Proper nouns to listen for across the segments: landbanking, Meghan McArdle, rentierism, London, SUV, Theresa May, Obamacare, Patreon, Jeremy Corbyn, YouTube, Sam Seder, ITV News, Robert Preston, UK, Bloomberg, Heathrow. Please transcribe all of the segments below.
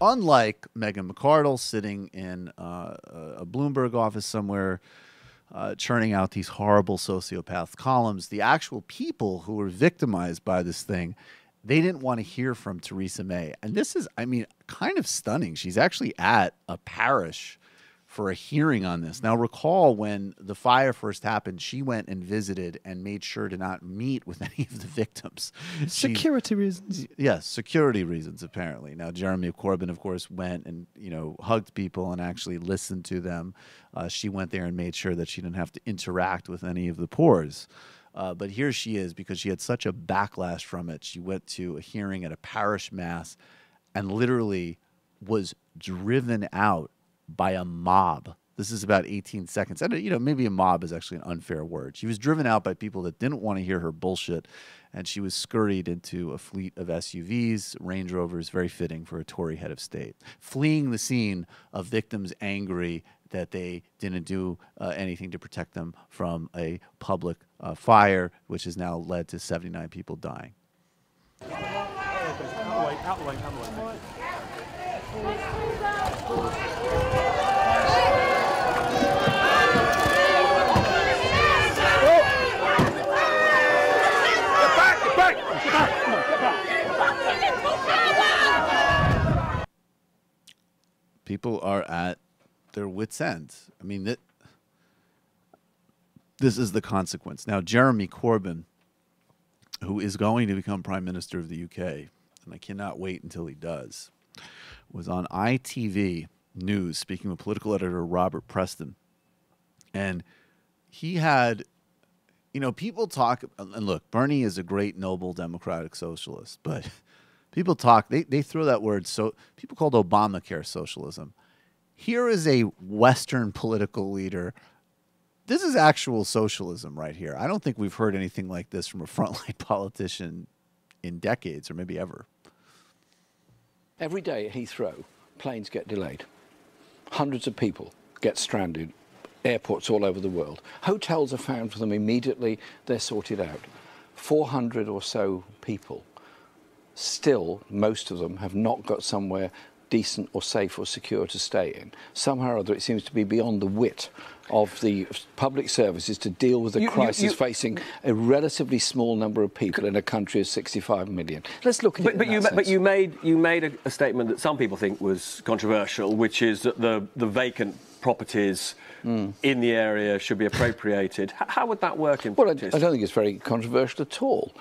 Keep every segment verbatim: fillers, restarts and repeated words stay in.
Unlike Meghan McArdle sitting in uh, a Bloomberg office somewhere uh, churning out these horrible sociopath columns, the actual people who were victimized by this thing, they didn't want to hear from Theresa May. And this is, I mean, kind of stunning. She's actually at a parish for a hearing on this. Now, recall when the fire first happened, she went and visited and made sure to not meet with any of the victims. Security she, reasons. Yes, security reasons, apparently. Now, Jeremy Corbyn, of course, went and, you know, hugged people and actually listened to them. Uh, she went there and made sure that she didn't have to interact with any of the poors. Uh, but here she is, because she had such a backlash from it. She went to a hearing at a parish mass and literally was driven out by a mob. This is about eighteen seconds. And, you know, maybe a mob is actually an unfair word. She was driven out by people that didn't want to hear her bullshit, and she was scurried into a fleet of S U Vs, Range Rovers, very fitting for a Tory head of state, fleeing the scene of victims angry that they didn't do uh, anything to protect them from a public uh, fire, which has now led to seventy-nine people dying. People are at their wits' end. I mean, that, this is the consequence. Now, Jeremy Corbyn, who is going to become Prime Minister of the U K, and I cannot wait until he does, was on I T V News speaking with political editor Robert Preston. And he had, you know, people talk, and look, Bernie is a great, noble, democratic socialist, but people talk, they, they throw that word, so people called Obamacare socialism. Here is a Western political leader. This is actual socialism right here. I don't think we've heard anything like this from a frontline politician in decades, or maybe ever. Every day at Heathrow, planes get delayed. Hundreds of people get stranded, airports all over the world. Hotels are found for them immediately, they're sorted out. four hundred or so people. Still, most of them have not got somewhere decent or safe or secure to stay in. Somehow or other, it seems to be beyond the wit of the public services to deal with a you, crisis you, you, facing a relatively small number of people in a country of sixty-five million. Let's look at but, it. But, you, but you made, you made a, a statement that some people think was controversial, which is that the, the vacant properties mm. in the area should be appropriated. How would that work in well, practice? Well, I, I don't think it's very controversial at all.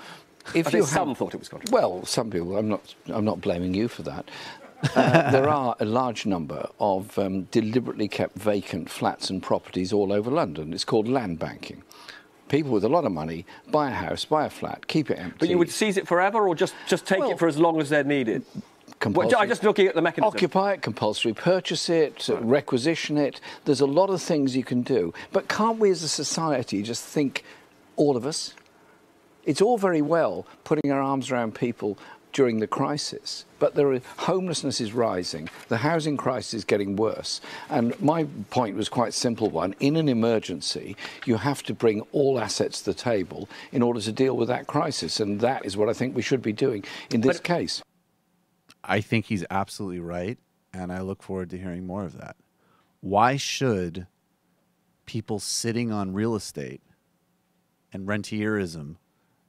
If I think some thought it was controversial. Well, some people. I'm not. I'm not blaming you for that. Uh, there are a large number of um, deliberately kept vacant flats and properties all over London. It's called land banking. People with a lot of money buy a house, buy a flat, keep it empty. But you would seize it forever, or just just take well, it for as long as they're needed. Well, I'm just looking at the mechanism. Occupy it, compulsory purchase it, right. requisition it. There's a lot of things you can do. But can't we, as a society, just think, all of us? It's all very well putting our arms around people during the crisis, but there are, homelessness is rising, the housing crisis is getting worse, and my point was quite a simple one. In an emergency, you have to bring all assets to the table in order to deal with that crisis, and that is what I think we should be doing in this but, case. I think he's absolutely right, and I look forward to hearing more of that. Why should people sitting on real estate and rentierism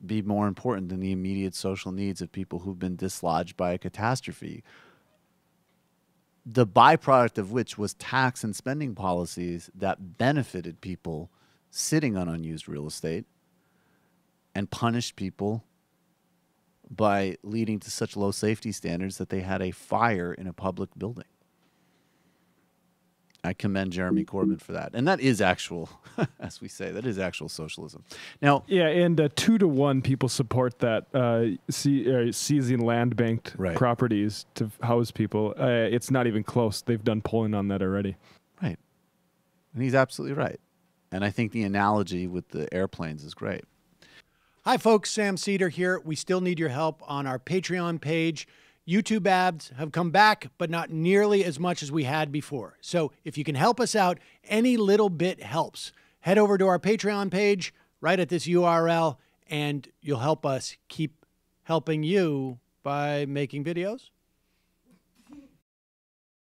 be more important than the immediate social needs of people who've been dislodged by a catastrophe, the byproduct of which was tax and spending policies that benefited people sitting on unused real estate and punished people by leading to such low safety standards that they had a fire in a public building? I commend Jeremy Corbyn for that. And that is actual, as we say, that is actual socialism. Now, yeah, and uh, two to one people support that, uh, see, uh, seizing land-banked right. properties to house people. Uh, it's not even close. They've done polling on that already. Right. And he's absolutely right. And I think the analogy with the airplanes is great. Hi, folks. Sam Seder here. We still need your help on our Patreon page. YouTube ads have come back, but not nearly as much as we had before. So if you can help us out, any little bit helps. Head over to our Patreon page right at this U R L, and you'll help us keep helping you by making videos.